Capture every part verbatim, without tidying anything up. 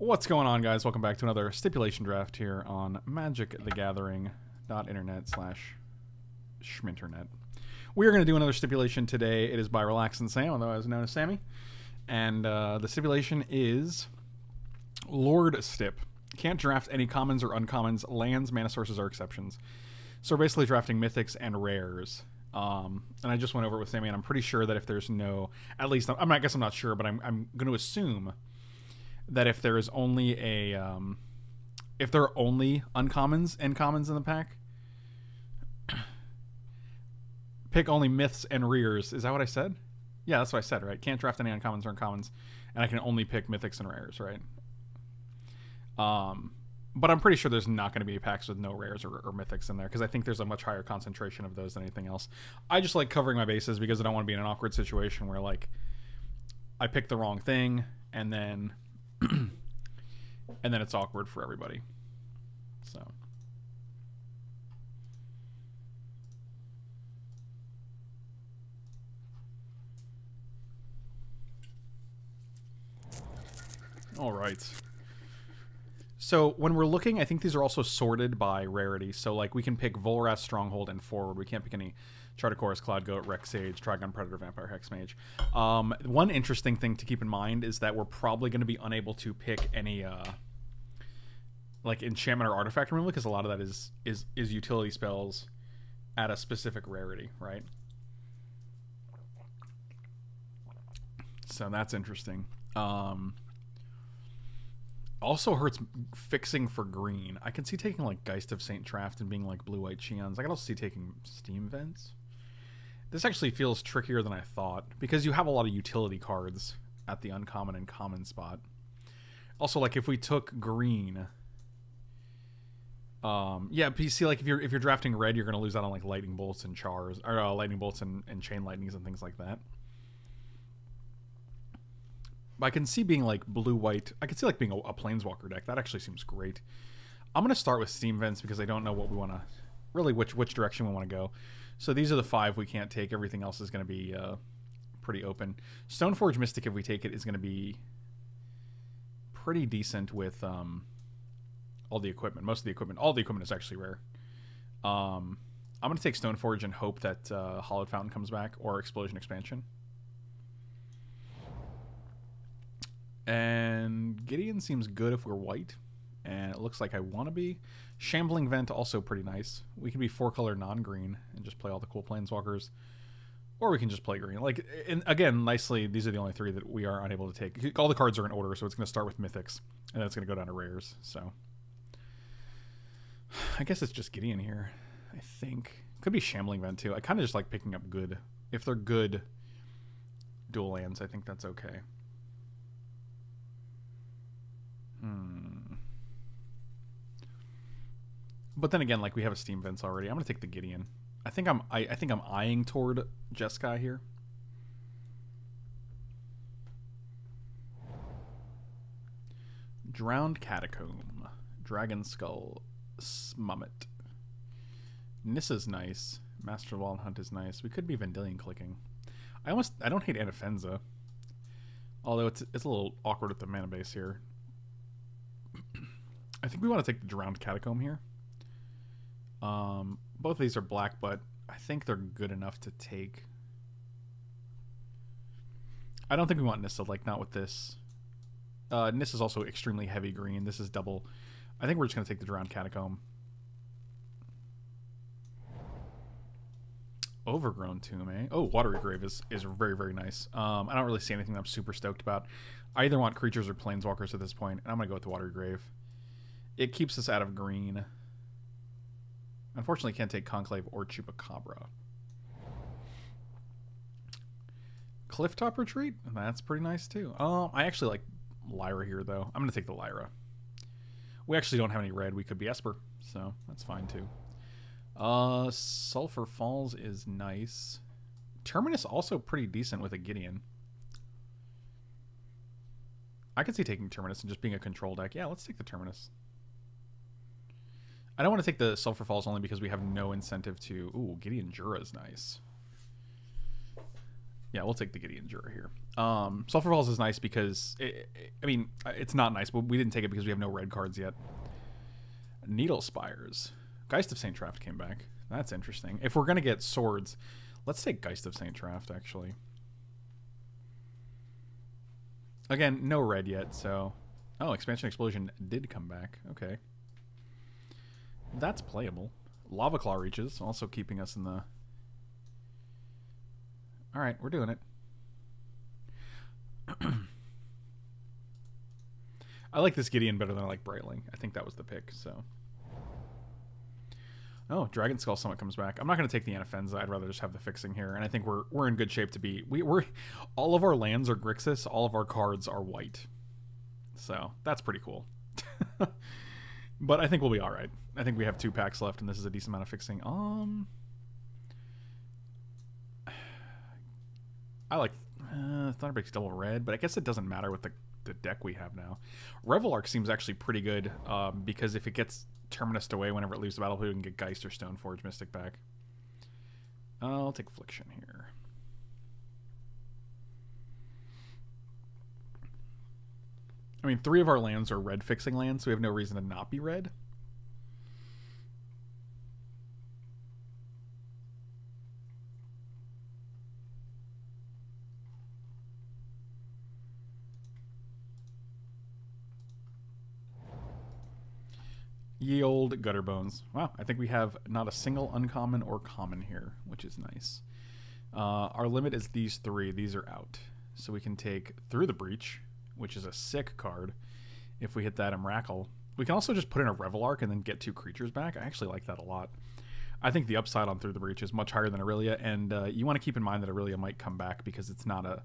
What's going on, guys? Welcome back to another stipulation draft here on magic the gathering dot internet slash schminternet. We are going to do another stipulation today. It is by Relax and Sam, although I was known as Sammy. And uh, the stipulation is Lord Stip. Can't draft any commons or uncommons. Lands, mana sources, or exceptions. So we're basically drafting mythics and rares. Um, and I just went over it with Sammy, and I'm pretty sure that if there's no... At least, I'm, I guess I'm not sure, but I'm, I'm going to assume that if there is only a... Um, if there are only uncommons and commons in the pack, pick only myths and rears. Is that what I said? Yeah, that's what I said, right? Can't draft any uncommons or uncommons, and I can only pick mythics and rares, right? Um, but I'm pretty sure there's not going to be packs with no rares or, or mythics in there, because I think there's a much higher concentration of those than anything else. I just like covering my bases because I don't want to be in an awkward situation where, like, I pick the wrong thing, and then and then it's awkward for everybody. So... All right. So when we're looking, I think these are also sorted by rarity. So, like, we can pick Volrath, Stronghold, and Forward. We can't pick any Chartocora's, Cloud Goat, Rex Sage, Trigon Predator, Vampire Hexmage. Um, one interesting thing to keep in mind is that we're probably going to be unable to pick any, uh, like, enchantment or artifact removal, because a lot of that is, is, is utility spells at a specific rarity, right? So that's interesting. Um... Also hurts fixing for green. I can see taking, like, Geist of Saint Traft and being, like, blue-white Cheons. I can also see taking Steam Vents. This actually feels trickier than I thought, because you have a lot of utility cards at the uncommon and common spot. Also, like, if we took green... Um, yeah, but you see, like, if you're, if you're drafting red, you're going to lose out on, like, Lightning Bolts and Chars... Or, uh, Lightning Bolts and, and Chain Lightnings and things like that. I can see being, like, blue-white. I can see, like, being a, a Planeswalker deck. That actually seems great. I'm going to start with Steam Vents because I don't know what we want to... Really, which which direction we want to go. So these are the five we can't take. Everything else is going to be uh, pretty open. Stoneforge Mystic, if we take it, is going to be pretty decent with um, all the equipment. Most of the equipment. All the equipment is actually rare. Um, I'm going to take Stoneforge and hope that uh, Hollowed Fountain comes back or Explosion Expansion. And Gideon seems good if we're white, and it looks like I want to be. Shambling Vent, also pretty nice. We can be four-color non-green and just play all the cool Planeswalkers, or we can just play green. Like, and again, nicely, these are the only three that we are unable to take. All the cards are in order, so it's going to start with Mythics, and then it's going to go down to Rares. So I guess it's just Gideon here, I think. Could be Shambling Vent, too. I kind of just like picking up good. If they're good dual lands, I think that's okay. Hmm. But then again, like, we have a Steam Vents already. I'm gonna take the Gideon. I think I'm I, I think I'm eyeing toward Jeskai here. Drowned Catacomb. Dragonskull Summit. Nissa's nice. Master Wall and Hunt is nice. We could be Vendilion clicking. I almost I don't hate Anafenza. Although it's it's a little awkward at the mana base here. I think we want to take the Drowned Catacomb here. Um, both of these are black, but I think they're good enough to take. I don't think we want Nissa, like, not with this. Uh, Nissa is also extremely heavy green. This is double. I think we're just going to take the Drowned Catacomb. Overgrown Tomb, eh? Oh, Watery Grave is, is very, very nice. Um, I don't really see anything that I'm super stoked about. I either want creatures or planeswalkers at this point, and I'm going to go with the Watery Grave. It keeps us out of green. Unfortunately, can't take Conclave or Chupacabra. Clifftop Retreat? That's pretty nice, too. Um, I actually like Lyra here, though. I'm going to take the Lyra. We actually don't have any red. We could be Esper, so that's fine, too. Uh, Sulfur Falls is nice. Terminus also pretty decent with a Gideon. I could see taking Terminus and just being a control deck. Yeah, let's take the Terminus. I don't want to take the Sulfur Falls only because we have no incentive to... Ooh, Gideon Jura is nice. Yeah, we'll take the Gideon Jura here. Um, Sulfur Falls is nice because, it, it, I mean, it's not nice, but we didn't take it because we have no red cards yet. Needle Spires. Geist of Saint Traft came back. That's interesting. If we're going to get swords, let's take Geist of Saint Traft, actually. Again, no red yet, so... Oh, Expansion Explosion did come back. Okay. That's playable. Lava Claw Reaches, also keeping us in the... Alright, we're doing it. I like this Gideon better than I like Brightling. I think that was the pick, so... Oh, Dragonskull Summit comes back. I'm not going to take the Anafenza. I'd rather just have the fixing here, and I think we're we're in good shape to be. We we're all of our lands are Grixis. All of our cards are white, so that's pretty cool. But I think we'll be all right. I think we have two packs left, and this is a decent amount of fixing. Um, I like uh, Thunderbake's double red, but I guess it doesn't matter with the the deck we have now. Reveillark seems actually pretty good um, because if it gets Terminus away whenever it leaves the battlefield, we can get Geist or Stoneforge Mystic back. I'll take Affliction here. I mean, three of our lands are red fixing lands, so we have no reason to not be red. Ye old gutter bones. Wow, I think we have not a single uncommon or common here, which is nice. Uh, our limit is these three. These are out. So we can take Through the Breach, which is a sick card. If we hit that Emrakul, we can also just put in a Reveillark and then get two creatures back. I actually like that a lot. I think the upside on Through the Breach is much higher than Aurelia, and uh, you want to keep in mind that Aurelia might come back because it's not a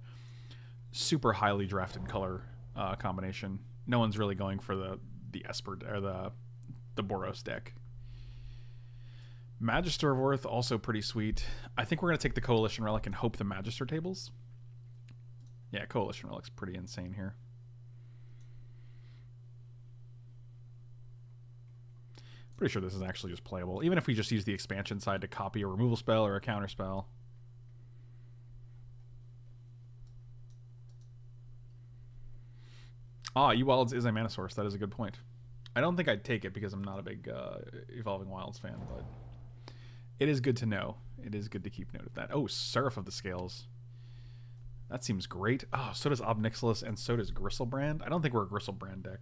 super highly drafted color uh, combination. No one's really going for the, the Esper or the... the Boros deck. Magister of Worth, also pretty sweet. I think we're going to take the Coalition Relic and hope the Magister tables. Yeah, Coalition Relic's pretty insane here. Pretty sure this is actually just playable, even if we just use the expansion side to copy a removal spell or a counter spell. Ah, Ewalds is a mana source. That is a good point. I don't think I'd take it because I'm not a big uh, Evolving Wilds fan, but it is good to know. It is good to keep note of that. Oh, Seraph of the Scales. That seems great. Oh, so does Ob Nixilis, and so does Griselbrand. I don't think we're a Griselbrand deck.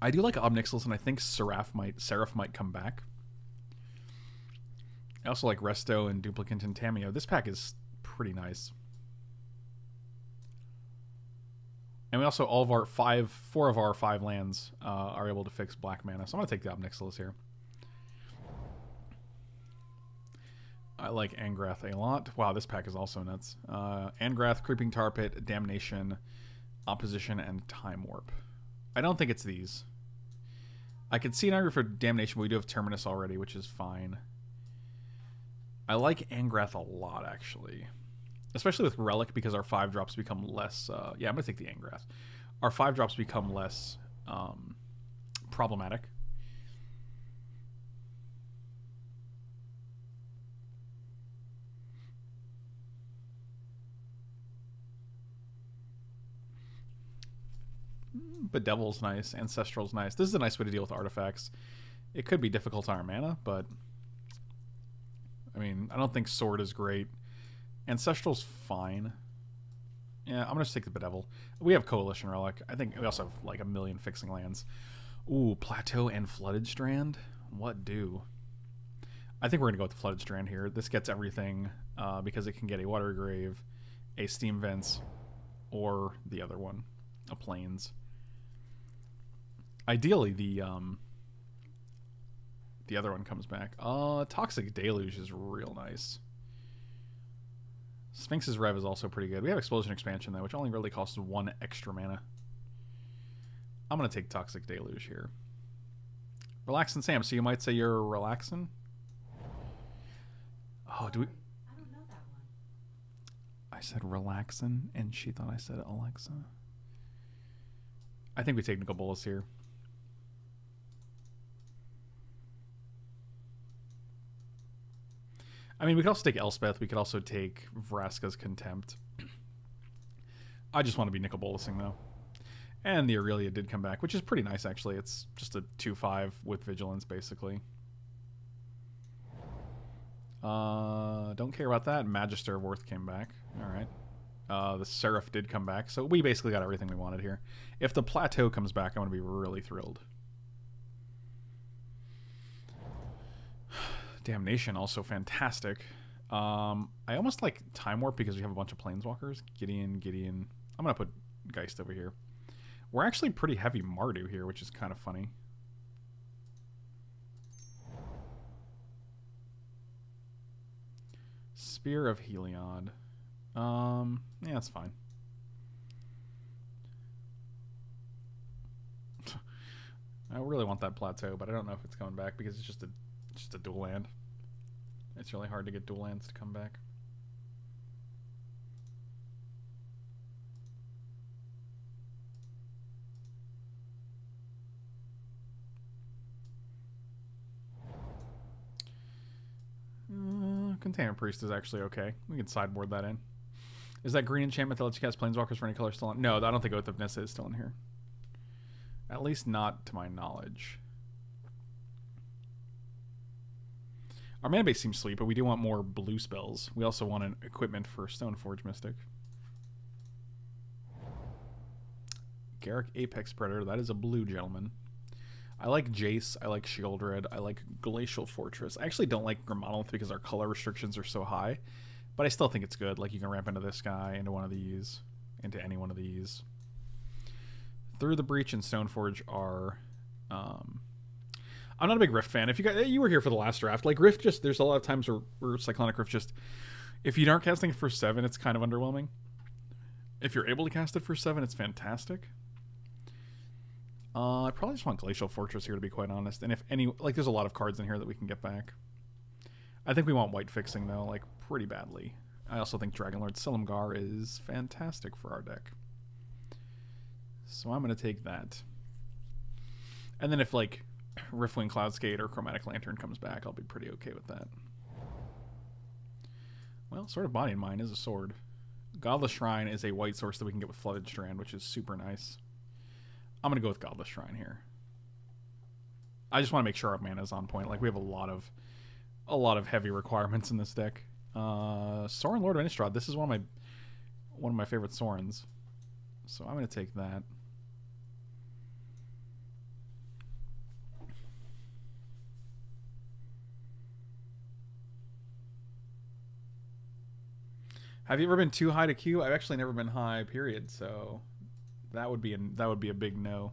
I do like Ob Nixilis, and I think Seraph might, Seraph might come back. I also like Resto and Duplicant and Tamiyo. This pack is pretty nice. And we also, all of our five, four of our five lands uh, are able to fix black mana. So I'm going to take the Ob Nixilis here. I like Angrath a lot. Wow, this pack is also nuts. Uh, Angrath, Creeping Tar Pit, Damnation, Opposition, and Time Warp. I don't think it's these. I could see an argument for Damnation, but we do have Terminus already, which is fine. I like Angrath a lot, actually. Especially with Relic, because our five drops become less... Uh, yeah, I'm going to take the Angrath. Our five drops become less um, problematic. Bedevil's nice. Ancestral's nice. This is a nice way to deal with artifacts. It could be difficult on our mana, but... I mean, I don't think Sword is great. Ancestral's fine. Yeah, I'm going to take the Bedevil. We have Coalition Relic. I think we also have like a million fixing lands. Ooh, Plateau and Flooded Strand? What do? I think we're going to go with the Flooded Strand here. This gets everything uh, because it can get a Watery Grave, a Steam Vents, or the other one, a Plains. Ideally, the um, the other one comes back. Uh, Toxic Deluge is real nice. Sphinx's Rev is also pretty good. We have Explosion Expansion, though, which only really costs one extra mana. I'm going to take Toxic Deluge here. Relaxin' Sam. So you might say you're relaxin'? Oh, do we... I don't know that one. I said relaxin', and she thought I said Alexa. I think we take Nicol Bolas here. I mean, we could also take Elspeth. We could also take Vraska's Contempt. I just want to be Nicol Bolasing, though. And the Aurelia did come back, which is pretty nice, actually. It's just a two five with Vigilance, basically. Uh, don't care about that. Magister of Worth came back. All right. Uh, the Seraph did come back. So we basically got everything we wanted here. If the Plateau comes back, I'm going to be really thrilled. Damnation, also fantastic. Um, I almost like Time Warp because we have a bunch of Planeswalkers. Gideon, Gideon. I'm going to put Geist over here. We're actually pretty heavy Mardu here, which is kind of funny. Spear of Heliod. Um, yeah, that's fine. I really want that Plateau, but I don't know if it's coming back because it's just a just a dual land. It's really hard to get dual lands to come back. Uh, Containment Priest is actually okay. We can sideboard that in. Is that green enchantment that lets you cast Planeswalkers for any color still on? No, I don't think Oath of Nissa is still in here. At least not to my knowledge. Our mana base seems sweet, but we do want more blue spells. We also want an equipment for Stoneforge Mystic. Garrick Apex Predator, that is a blue gentleman. I like Jace, I like Shieldred, I like Glacial Fortress. I actually don't like Grimmmonolith because our color restrictions are so high, but I still think it's good. Like, you can ramp into this guy, into one of these, into any one of these. Through the Breach and Stoneforge are... Um, I'm not a big Rift fan. If you guys, you were here for the last draft, like Rift, just there's a lot of times where, where Cyclonic Rift just, if you aren't casting it for seven, it's kind of underwhelming. If you're able to cast it for seven, it's fantastic. Uh, I probably just want Glacial Fortress here, to be quite honest. And if any, like, there's a lot of cards in here that we can get back. I think we want white fixing though, like pretty badly. I also think Dragonlord Silumgar is fantastic for our deck, so I'm gonna take that. And then if like Riftwing Cloudskate or Chromatic Lantern comes back, I'll be pretty okay with that. Well, Sword of Body and Mind is a sword. Godless Shrine is a white source that we can get with Flooded Strand, which is super nice. I'm going to go with Godless Shrine here. I just want to make sure our mana is on point. Like, we have a lot of a lot of heavy requirements in this deck. Uh, Sorin, Lord of Innistrad. This is one of my one of my favorite Sorins. So I'm going to take that. Have you ever been too high to queue? I've actually never been high, period. So that would be a, that would be a big no.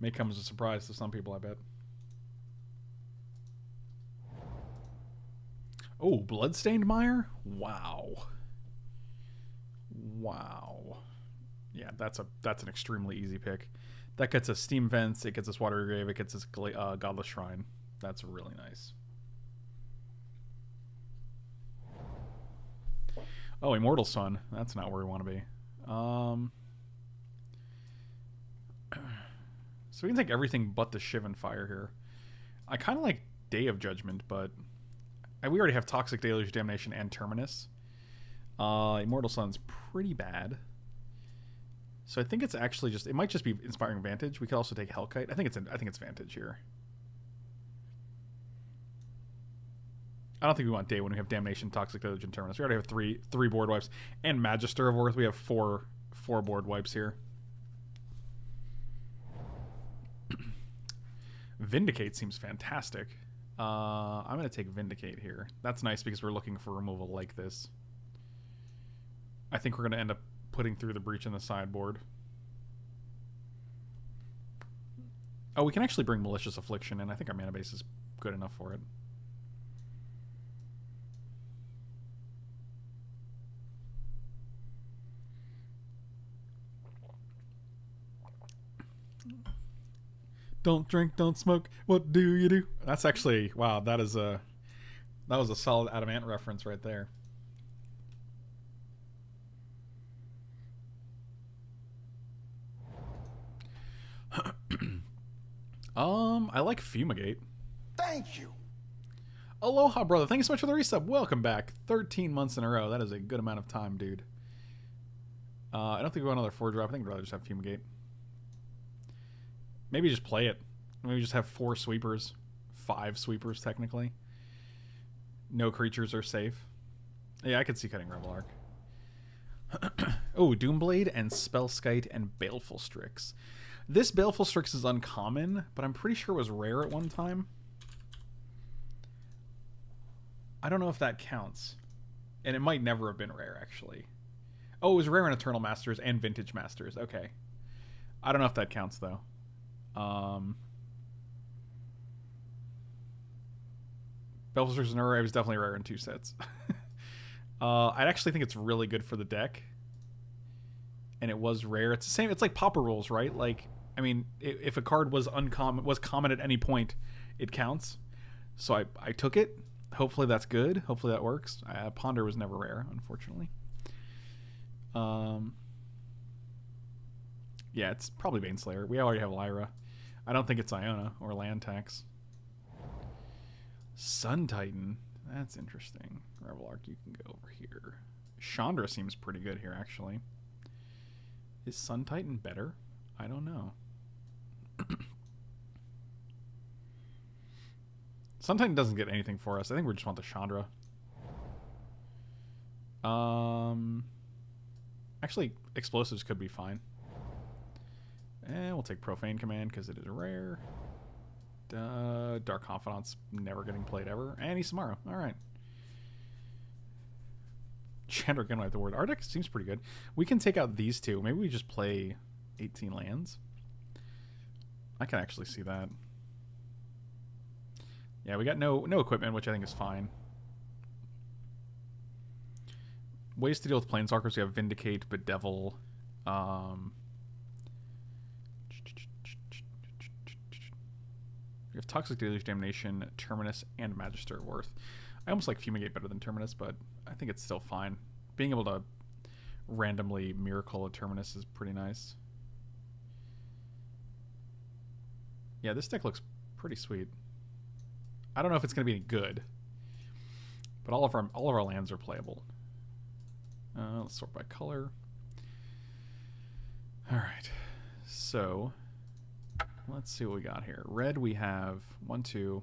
May come as a surprise to some people, I bet. Oh, Bloodstained Mire? Wow. Wow. Yeah, that's a that's an extremely easy pick. That gets us Steam Vents. It gets us Watery Grave. It gets us uh, Godless Shrine. That's really nice. Oh, Immortal Sun. That's not where we want to be. Um, so we can take everything but the Shivan Fire here. I kind of like Day of Judgment, but we already have Toxic Deluge, Damnation, and Terminus. Uh, Immortal Sun's pretty bad. So I think it's actually just... It might just be Inspiring Vantage. We could also take Hellkite. I think it's, I think it's Vantage here. I don't think we want Day when we have Damnation, Toxic Deluge, and Terminus. We already have three three board wipes. And Magister of Worth, we have four four board wipes here. Vindicate seems fantastic. Uh, I'm going to take Vindicate here. That's nice because we're looking for removal like this. I think we're going to end up putting Through the Breach in the sideboard. Oh, we can actually bring Malicious Affliction in. I think our mana base is good enough for it. Don't drink, don't smoke. What do you do? That's actually wow. That is a that was a solid Adamant reference right there. uh, Um, I like Fumigate. Thank you. Aloha, brother. Thank you so much for the resub. Welcome back. thirteen months in a row. That is a good amount of time, dude. Uh, I don't think we want another four drop. I think I'd rather just have Fumigate. Maybe just play it. Maybe just have four sweepers. Five sweepers, technically. No creatures are safe. Yeah, I could see cutting Reveillark. Oh, Doomblade and Spellskite and Baleful Strix. This Baleful Strix is uncommon, but I'm pretty sure it was rare at one time. I don't know if that counts. And it might never have been rare, actually. Oh, it was rare in Eternal Masters and Vintage Masters. Okay. I don't know if that counts, though. Um, Baleful Strix and Rare was definitely rare in two sets. uh, I actually think it's really good for the deck. And it was rare. It's the same. It's like Pauper rules, right? Like, I mean, if a card was uncommon, was common at any point, it counts. So I, I took it. Hopefully that's good. Hopefully that works. Uh, Ponder was never rare, unfortunately. Um. Yeah, it's probably Baneslayer. We already have Lyra. I don't think it's Iona or Land Tax. Sun Titan. That's interesting. Reveillark, you can go over here. Chandra seems pretty good here, actually. Is Sun Titan better? I don't know. Sun Titan doesn't get anything for us. I think we just want the Chandra. Um, actually, explosives could be fine. And we'll take Profane Command because it is rare. Uh, Dark Confidant's never getting played ever. And Isamaru. All right. Chandra again with the word. Our deck seems pretty good. We can take out these two. Maybe we just play eighteen lands. I can actually see that. Yeah, we got no no equipment, which I think is fine. Ways to deal with Planeswalkers. We have Vindicate, Bedevil. Um, we have Toxic Deluge, Damnation, Terminus, and Magister of Worth. I almost like Fumigate better than Terminus, but I think it's still fine. Being able to randomly Miracle a Terminus is pretty nice. Yeah, this deck looks pretty sweet. I don't know if it's going to be any good, but all of our all of our lands are playable. Uh, let's sort by color. All right, so let's see what we got here. Red, we have one, two,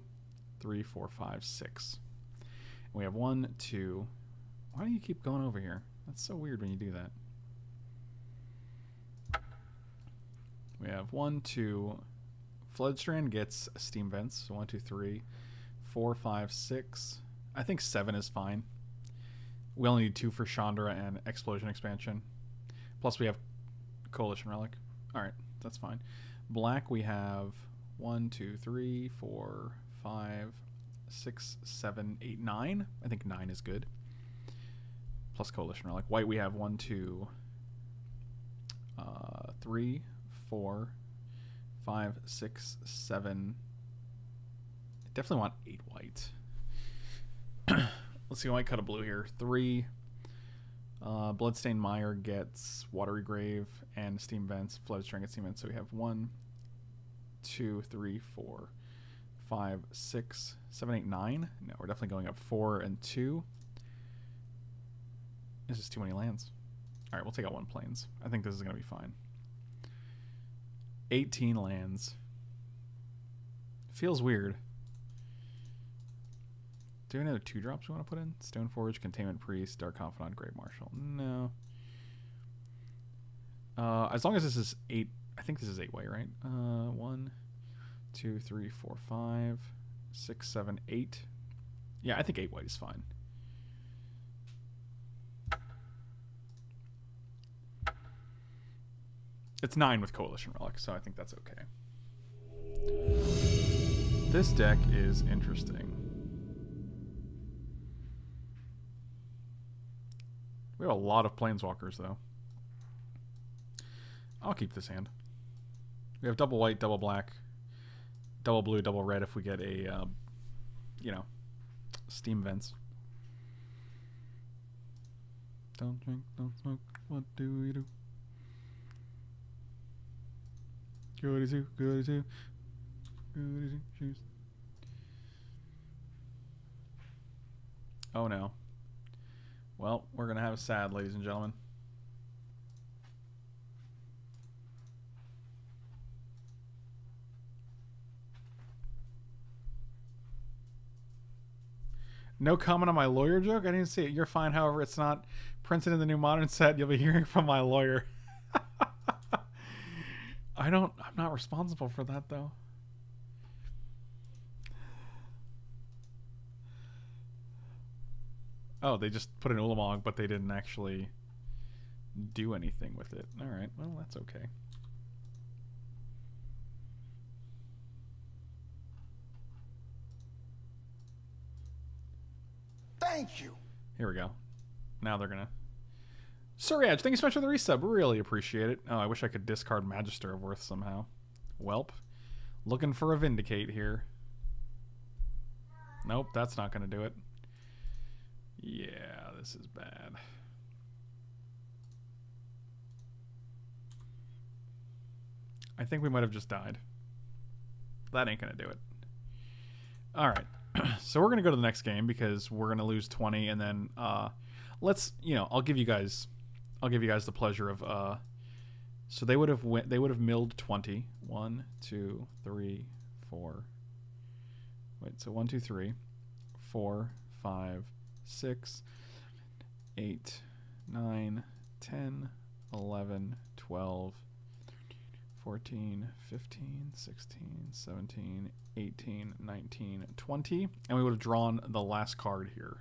three, four, five, six. We have one, two. Why do you keep going over here? That's so weird when you do that. We have one, two. Flooded Strand gets Steam Vents. So one, two, three, four, five, six. I think seven is fine. We only need two for Chandra and Explosion Expansion. Plus we have Coalition Relic. All right, that's fine. Black, we have one, two, three, four, five, six, seven, eight, nine. I think nine is good. Plus Coalition Relic. White, we have one, two, uh, three, four, five, six, seven. I definitely want eight white. Let's see. I might cut a blue here. Three. Uh, Bloodstained Mire gets Watery Grave and Steam Vents. Flooded Strand gets Steam Vents. So we have one, two, three, four, five, six, seven, eight, nine. No, we're definitely going up four and two. This is too many lands. All right, we'll take out one plains. I think this is going to be fine. eighteen lands. Feels weird. Do we have another two drops we want to put in? Stoneforge, Containment Priest, Dark Confidant, Grave Marshal. No. Uh, as long as this is eight, I think this is eight way, right? Uh, one, two, three, four, five, six, seven, eight. Yeah, I think eight white is fine. It's nine with Coalition Relic, so I think that's okay. This deck is interesting. We have a lot of Planeswalkers, though. I'll keep this hand. We have double white, double black, double blue, double red if we get a, um, you know, Steam Vents. Don't drink, don't smoke, what do we do? Goody two, goody two. Oh no. Well, we're going to have a sad, ladies and gentlemen. No comment on my lawyer joke? I didn't see it. You're fine. However, it's not printed in the new modern set. You'll be hearing from my lawyer. I don't... I'm not responsible for that, though. Oh, they just put an Ulamog, but they didn't actually do anything with it. All right. Well, that's okay. Thank you. Here we go. Now they're gonna. Suraj, thank you so much for the resub. Really appreciate it. Oh, I wish I could discard Magister of Worth somehow. Welp. Looking for a Vindicate here. Nope, that's not gonna do it. Yeah, this is bad. I think we might have just died. That ain't gonna do it. All right. So we're going to go to the next game because we're going to lose twenty, and then uh, let's, you know, I'll give you guys, I'll give you guys the pleasure of, uh, so they would have went, they would have milled twenty. One, two, three, four. Wait, so one, two, three, four, five, six, eight, nine, ten, eleven, twelve, fourteen, fifteen, sixteen, seventeen, eighteen, nineteen, twenty, and we would have drawn the last card here.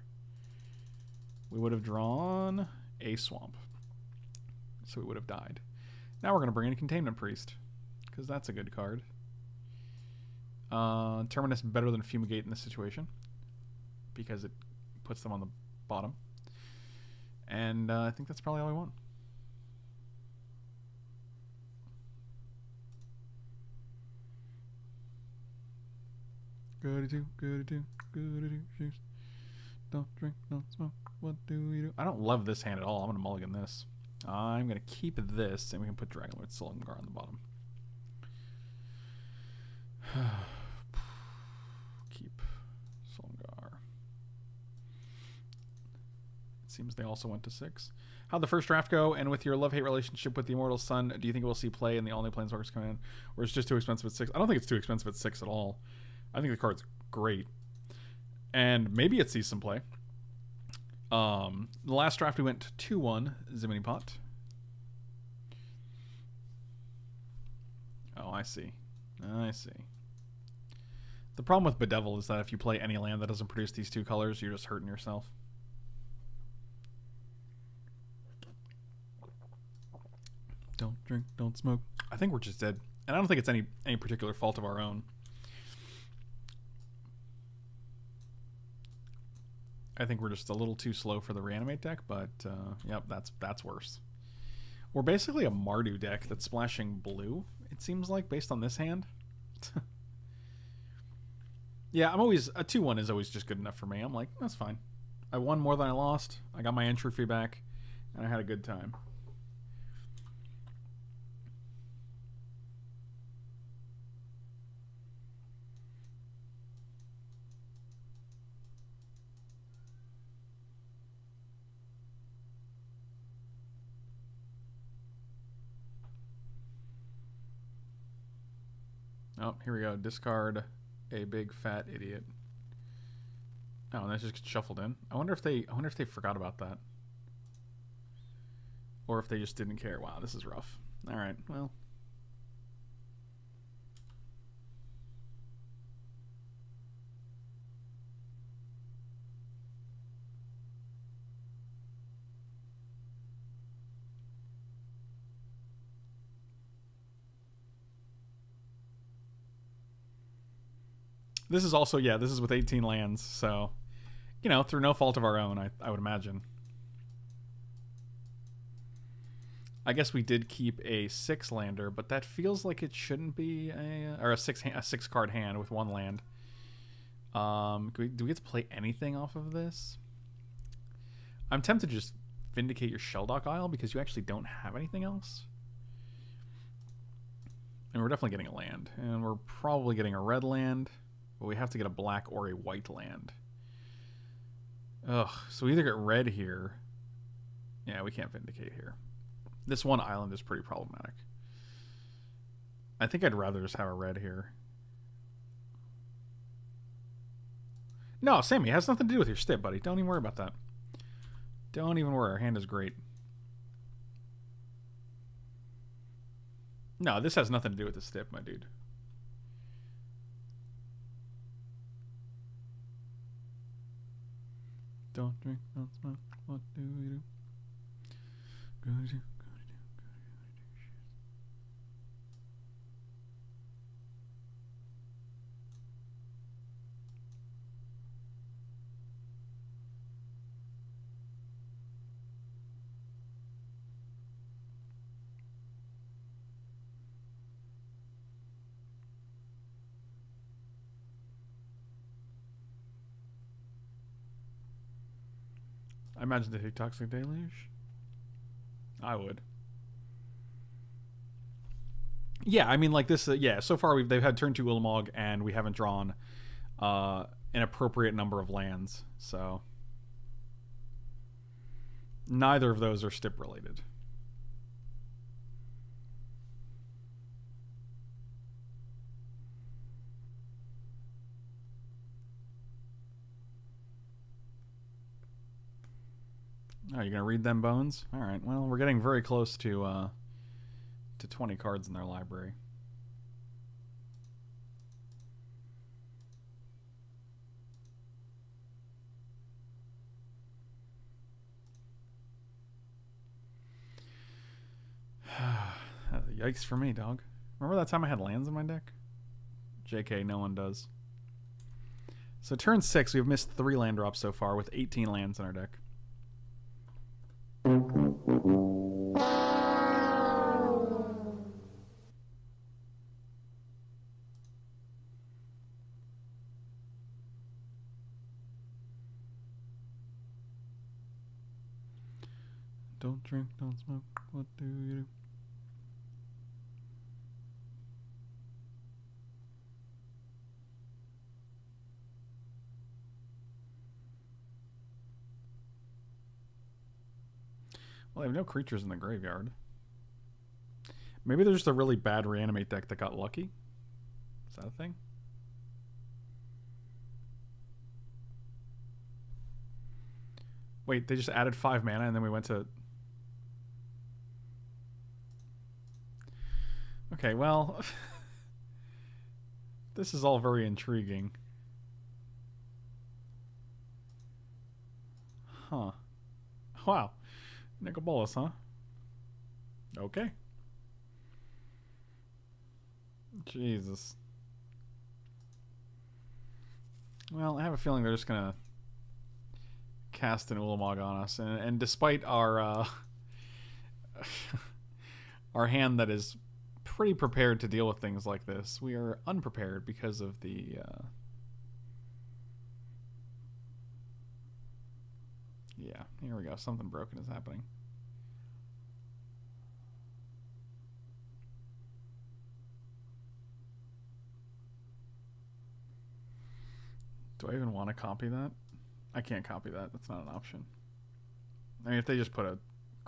We would have drawn a swamp, so we would have died. Now we're going to bring in a Containment Priest, because that's a good card. Uh, Terminus better than Fumigate in this situation, because it puts them on the bottom. And uh, I think that's probably all we want. Goody-do, goody-do, goody-do, shoes. Don't drink, don't smoke, what do we do? I don't love this hand at all. I'm going to mulligan this. I'm going to keep this, and we can put Dragonlord Solomgar on the bottom. Keep Solomgar. It seems they also went to six. How'd the first draft go? And with your love-hate relationship with the Immortal Sun, do you think we'll see play and the only Planeswalkers come in? Or is it just too expensive at six? I don't think it's too expensive at six at all. I think the card's great, and maybe it sees some play. Um, the last draft we went two one Zimini Pot. Oh, I see. I see. The problem with Bedevil is that if you play any land that doesn't produce these two colors, you're just hurting yourself. Don't drink, don't smoke. I think we're just dead, and I don't think it's any any particular fault of our own. I think we're just a little too slow for the reanimate deck, but uh, yep, that's that's worse. We're basically a Mardu deck that's splashing blue, it seems like, based on this hand. Yeah, I'm always a two one is always just good enough for me. I'm like, that's fine. I won more than I lost. I got my entry fee back, and I had a good time. Oh, here we go. Discard a big fat idiot. Oh, and that just gets shuffled in. I wonder if they I wonder if they forgot about that. Or if they just didn't care. Wow, this is rough. Alright, well. This is also, yeah, this is with eighteen lands, so, you know, through no fault of our own, I, I would imagine. I guess we did keep a six lander, but that feels like it shouldn't be a, or a six a six card hand with one land. Um, do we, do we get to play anything off of this? I'm tempted to just Vindicate your Sheldock Isle because you actually don't have anything else. And we're definitely getting a land. And we're probably getting a red land. But we have to get a black or a white land. Ugh. So we either get red here. Yeah, we can't vindicate here. This one island is pretty problematic. I think I'd rather just have a red here. No, Sammy, it has nothing to do with your stip, buddy. Don't even worry about that. Don't even worry. Our hand is great. No, this has nothing to do with the stip, my dude. Don't drink, don't smoke. What do we do? Go to do, go to do, go to do, shit. I imagine they take Toxic Deluge. I would. Yeah, I mean, like this. Uh, yeah, so far we've they've had turn two Ulamog, and we haven't drawn uh, an appropriate number of lands. So neither of those are stip related. Oh, you're gonna read them bones? All right. Well, we're getting very close to uh, to twenty cards in their library. Yikes for me, dog. Remember that time I had lands in my deck? J K, no one does. So turn six, we've missed three land drops so far with eighteen lands in our deck. Don't drink, don't smoke, what do you do? Well, they have no creatures in the graveyard. Maybe they're just a really bad reanimate deck that got lucky? Is that a thing? Wait, they just added five mana and then we went to... Okay, well... This is all very intriguing. Huh. Wow. Nicol Bolas, huh? Okay. Jesus. Well, I have a feeling they're just gonna cast an Ulamog on us, and, and despite our uh, our hand that is pretty prepared to deal with things like this, we are unprepared because of the uh, yeah, here we go. Something broken is happening. Do I even want to copy that? I can't copy that. That's not an option. I mean, if they just put a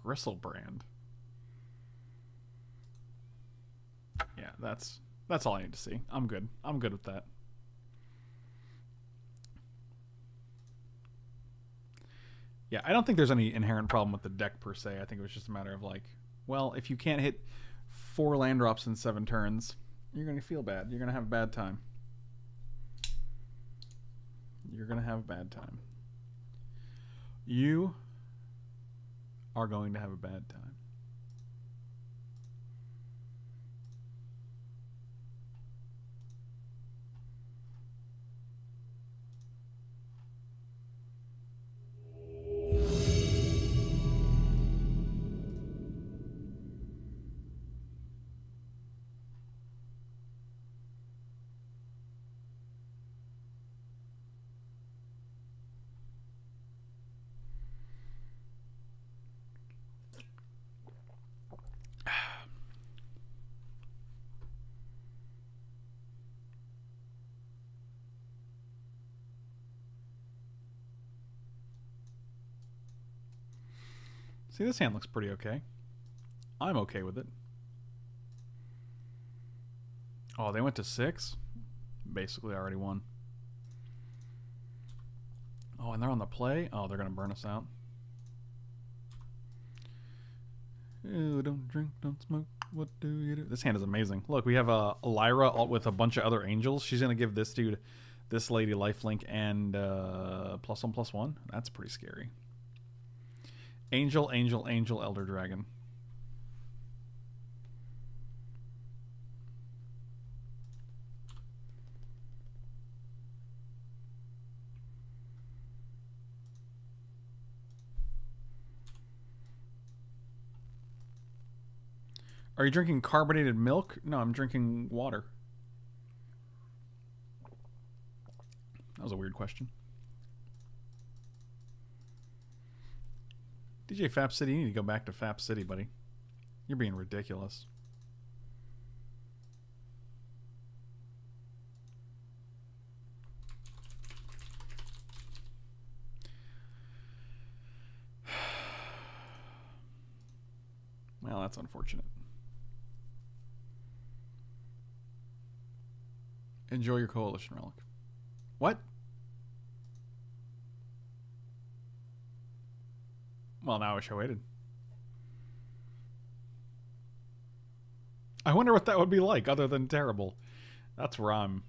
Griselbrand. Yeah, that's that's all I need to see. I'm good. I'm good with that. Yeah, I don't think there's any inherent problem with the deck per se. I think it was just a matter of like, well, if you can't hit four land drops in seven turns, you're going to feel bad. You're going to have a bad time. You're going to have a bad time. You are going to have a bad time. See, this hand looks pretty okay. I'm okay with it. Oh, they went to six? Basically already won. Oh, and they're on the play? Oh, they're going to burn us out. Ew, don't drink, don't smoke. What do you do? This hand is amazing. Look, we have uh, Lyra with a bunch of other angels. She's going to give this dude, this lady, lifelink and uh, plus one, plus one. That's pretty scary. Angel, angel, angel, elder dragon. Are you drinking carbonated milk? No, I'm drinking water. That was a weird question. D J Fap City, you need to go back to Fap City, buddy. You're being ridiculous. Well, that's unfortunate. Enjoy your Coalition Relic. What? Well, now I wish I waited. I wonder what that would be like other than terrible. That's where I'm...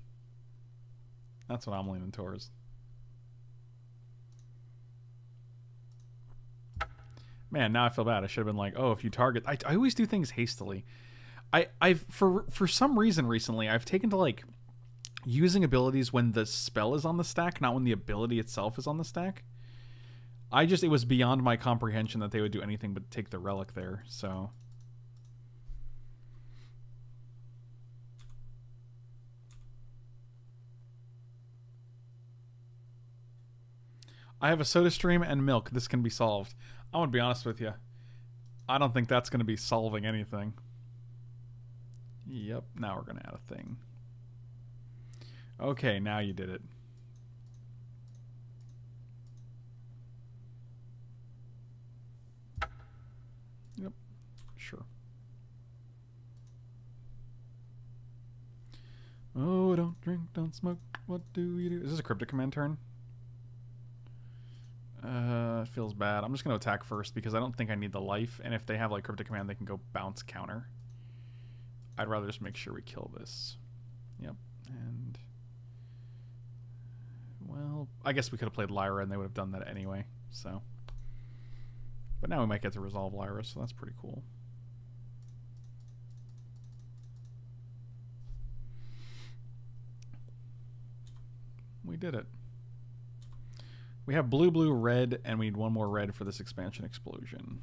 That's what I'm leaning towards. Man, now I feel bad. I should have been like, oh, if you target... I, I always do things hastily. I, I've for for some reason recently, I've taken to, like... using abilities when the spell is on the stack, not when the ability itself is on the stack. I just, it was beyond my comprehension that they would do anything but take the relic there, so. I have a soda stream and milk. This can be solved. I'm going to be honest with you. I don't think that's going to be solving anything. Yep, now we're going to add a thing. Okay, now you did it. Yep, sure. Oh, don't drink, don't smoke, what do you do? Is this a Cryptic Command turn? Uh, it feels bad. I'm just going to attack first because I don't think I need the life. And if they have like Cryptic Command, they can go bounce counter. I'd rather just make sure we kill this. Yep, and... Well, I guess we could have played Lyra and they would have done that anyway, so. But now we might get to resolve Lyra, so that's pretty cool. We did it. We have blue, blue, red, and we need one more red for this expansion explosion.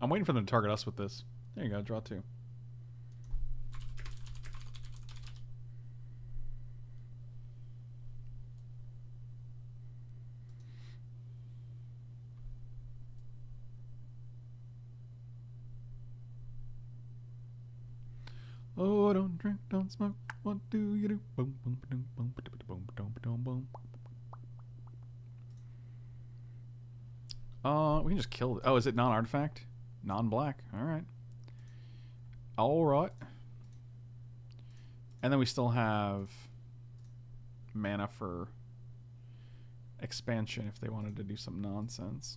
I'm waiting for them to target us with this. There you go, draw two. Oh, don't drink, don't smoke. What do you do? Boom, boom, boom, boom, boom, boom, boom, boom. Uh, we can just kill. Oh, is it non-artifact? Non-black. All right. All right. And then we still have mana for expansion if they wanted to do some nonsense.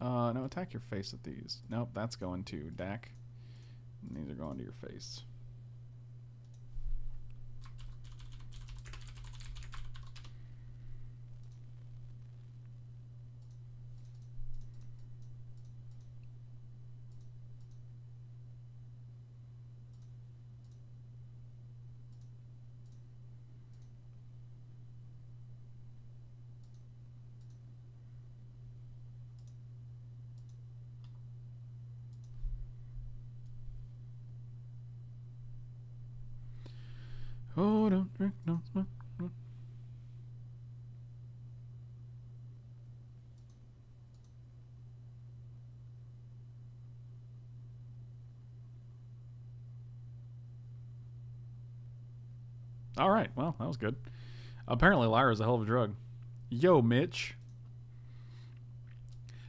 Uh, no, attack your face at these. Nope, that's going to D A C. And these are going to your face. Oh, don't drink, don't smoke. Don't. All right. Well, that was good. Apparently, Lyra's a hell of a drug. Yo, Mitch.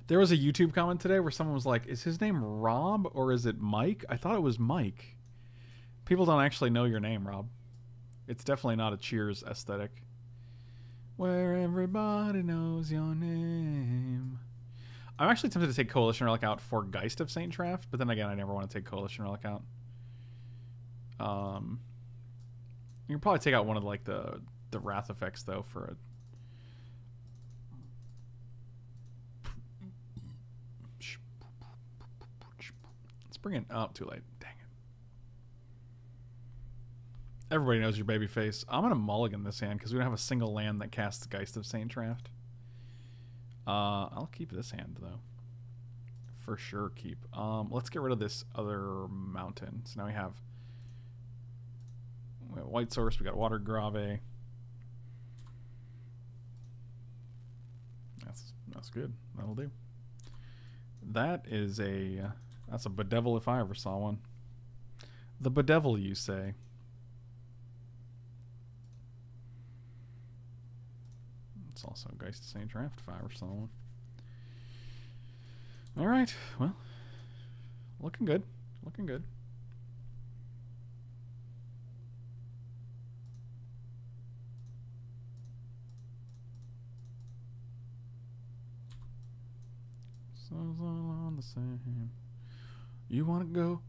There was a YouTube comment today where someone was like, is his name Rob or is it Mike? I thought it was Mike. People don't actually know your name, Rob. It's definitely not a Cheers aesthetic. Where everybody knows your name. I'm actually tempted to take Coalition Relic out for Geist of Saint Traft, but then again, I never want to take Coalition Relic out. Um, you can probably take out one of like the the Wrath effects though for a. Let's bring it up. Oh, too late. Dang it. Everybody knows your baby face. I'm gonna mulligan this hand because we don't have a single land that casts Geist of Saint Traft. Uh, I'll keep this hand though. For sure, keep. Um, let's get rid of this other mountain. So now we have. We got White Source, we got Water Grave. That's that's good. That'll do. That is a that's a Bedevil if I ever saw one. The Bedevil, you say. It's also Geist of Saint Traft if I ever saw one. Alright, well. Looking good. Looking good. So it's all on the same. You wanna go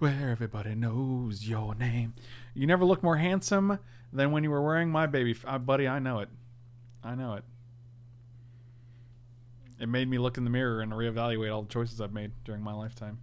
where everybody knows your name. You never look more handsome than when you were wearing my baby f uh, buddy. I know it. I know it. It made me look in the mirror and reevaluate all the choices I've made during my lifetime.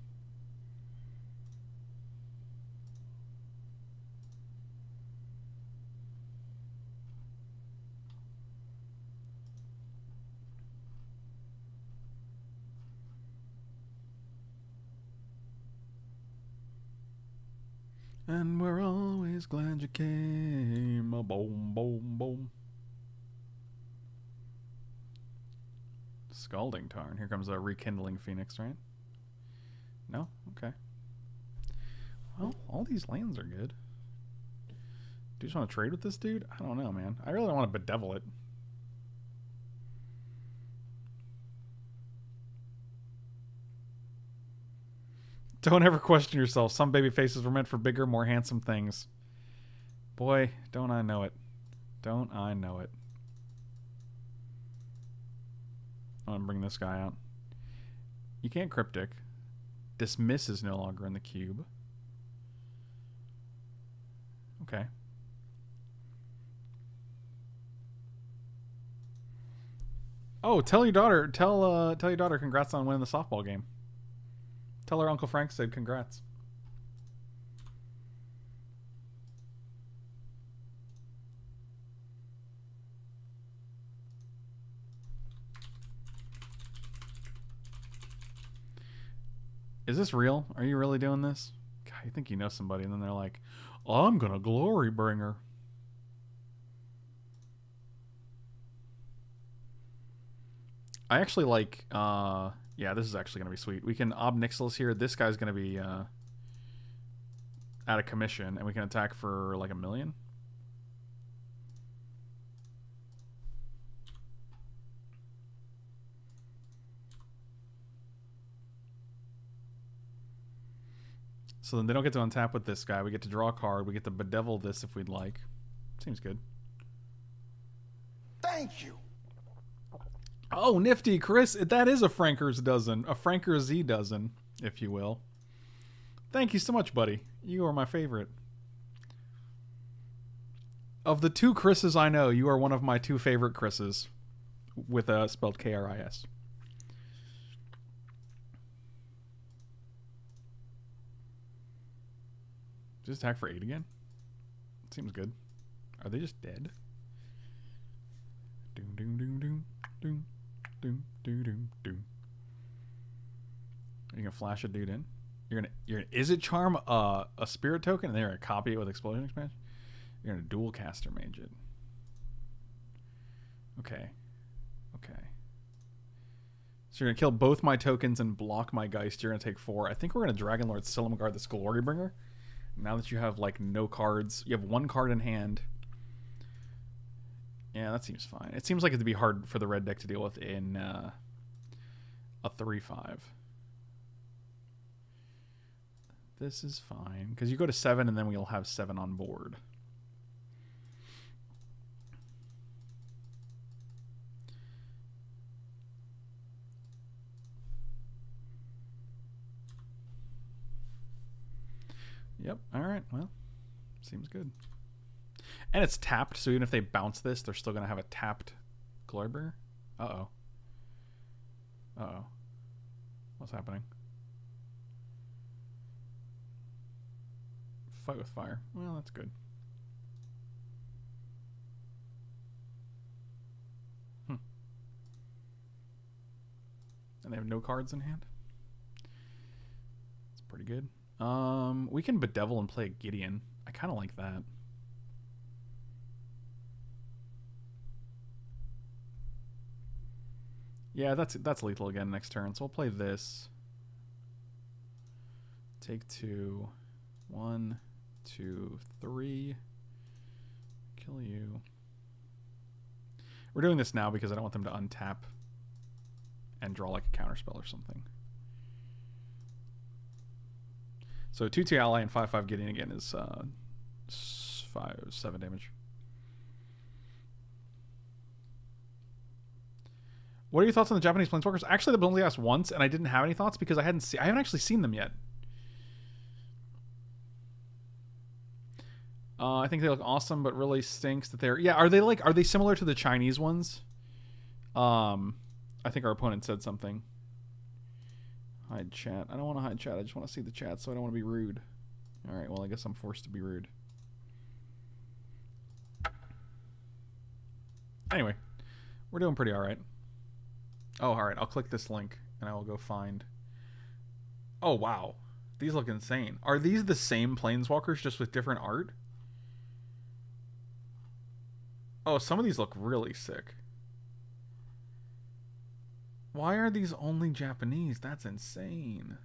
And we're always glad you came. A boom, boom, boom. Scalding Tarn. Here comes a Rekindling Phoenix, right? No? Okay. Well, all these lands are good. Do you just want to trade with this dude? I don't know, man. I really don't want to bedevil it. Don't ever question yourself. Some baby faces were meant for bigger, more handsome things. Boy, don't I know it. Don't I know it. I'm going to bring this guy out. You can't cryptic. Dismiss is no longer in the cube. Okay. Oh, tell your daughter, tell uh, tell your daughter congrats on winning the softball game. Tell her Uncle Frank said congrats. Is this real? Are you really doing this? God, you think you know somebody, and then they're like, oh, I'm gonna glory bring her. I actually like, uh... yeah, this is actually going to be sweet. We can Ob Nixilis here. This guy's going to be uh, out of commission, and we can attack for like a million. So then they don't get to untap with this guy. We get to draw a card. We get to bedevil this if we'd like. Seems good. Thank you. Oh, nifty, Chris. That is a Franker's dozen. A Franker Z dozen, if you will. Thank you so much, buddy. You are my favorite. Of the two Chris's I know, you are one of my two favorite Chris's. With a spelled K R I S. Just attack for eight again? Seems good. Are they just dead? Doom, doom, doom, doom. Doom. Doom, doom, doom, doom. You're gonna flash a dude in. You're gonna, you're gonna, is it charm uh, a spirit token, and they're gonna copy it with explosion expansion. You're gonna dual caster mage it. Okay, okay. So you're gonna kill both my tokens and block my geist. You're gonna take four. I think we're gonna Dragonlord Silumguard this Glorybringer. Now that you have like no cards, you have one card in hand. Yeah, that seems fine. It seems like it'd be hard for the red deck to deal with in uh, a three five. This is fine, because you go to seven and then we'll have seven on board. Yep, alright, well, seems good. And it's tapped, so even if they bounce this, they're still going to have a tapped Glurber. Uh-oh. Uh-oh. What's happening? Fight with fire. Well, that's good. Hmm. And they have no cards in hand? It's pretty good. Um, we can Bedevil and play a Gideon. I kind of like that. Yeah, that's that's lethal again next turn. So we'll play this. Take two, one, two, three. Kill you. We're doing this now because I don't want them to untap and draw like a counterspell or something. So two two ally and five five Gideon again is uh, five seven damage. What are your thoughts on the Japanese planeswalkers? Actually, they've only asked once, and I didn't have any thoughts because I hadn't seen. I haven't actually seen them yet. Uh, I think they look awesome, but really stinks that they're. Yeah, are they like? Are they similar to the Chinese ones? Um, I think our opponent said something. Hide chat. I don't want to hide chat. I just want to see the chat, so I don't want to be rude. All right. Well, I guess I'm forced to be rude. Anyway, we're doing pretty all right. Oh, all right. I'll click this link, and I will go find. Oh, wow. These look insane. Are these the same planeswalkers, just with different art? Oh, some of these look really sick. Why are these only Japanese? That's insane.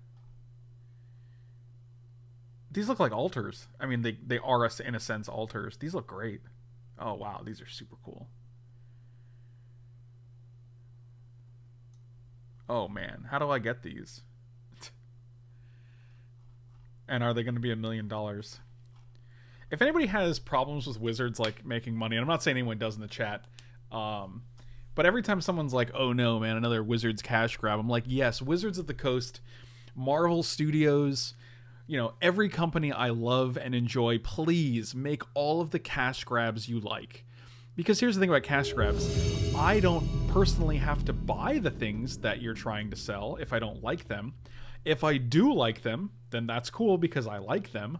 These look like altars. I mean, they, they are, in a sense, altars. These look great. Oh, wow. These are super cool. Oh, man. How do I get these? And are they going to be a million dollars? If anybody has problems with Wizards, like, making money, and I'm not saying anyone does in the chat, um... but every time someone's like, oh no, man, another Wizards cash grab, I'm like, yes, Wizards of the Coast, Marvel Studios, you know, every company I love and enjoy, please make all of the cash grabs you like. Because here's the thing about cash grabs. I don't personally have to buy the things that you're trying to sell if I don't like them. If I do like them, then that's cool because I like them.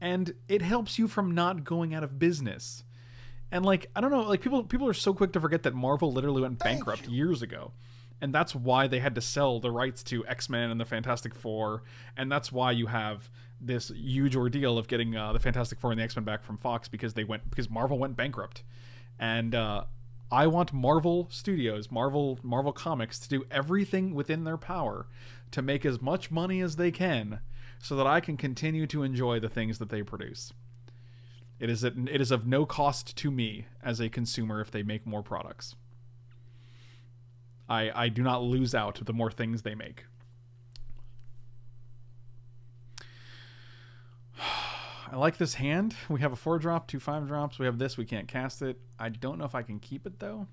And it helps you from not going out of business. And, like, I don't know, like, people people are so quick to forget that Marvel literally went bankrupt years ago. And that's why they had to sell the rights to X-Men and the Fantastic Four. And that's why you have this huge ordeal of getting uh, the Fantastic Four and the X-Men back from Fox, because they went because Marvel went bankrupt. And uh, I want Marvel Studios, Marvel Marvel Comics, to do everything within their power to make as much money as they can so that I can continue to enjoy the things that they produce. It is, it is of no cost to me as a consumer if they make more products. I, I do not lose out the more things they make. I like this hand. We have a four drop, two five drops. We have this. We can't cast it. I don't know if I can keep it, though.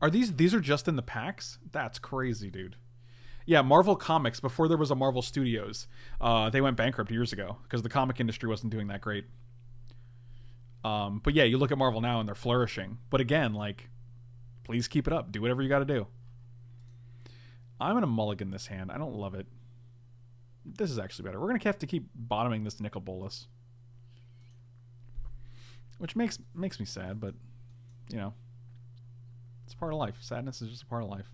Are these... These are just in the packs? That's crazy, dude. Yeah, Marvel Comics, before there was a Marvel Studios, uh, they went bankrupt years ago because the comic industry wasn't doing that great. Um, but yeah, you look at Marvel now and they're flourishing. But again, like, please keep it up. Do whatever you got to do. I'm going to mulligan this hand. I don't love it. This is actually better. We're going to have to keep bottoming this Nicol Bolas. Which makes, makes me sad, but, you know, it's part of life. Sadness is just a part of life.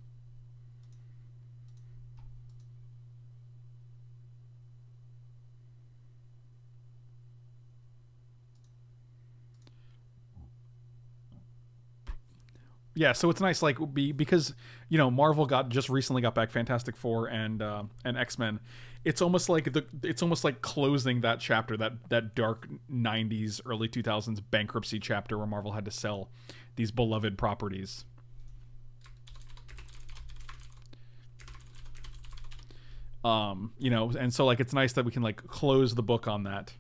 Yeah, so it's nice, like, be because, you know, Marvel got just recently got back Fantastic Four and uh, and X-Men. It's almost like the it's almost like closing that chapter, that that dark nineties, early two thousands bankruptcy chapter where Marvel had to sell these beloved properties. Um, you know, and so like it's nice that we can like close the book on that.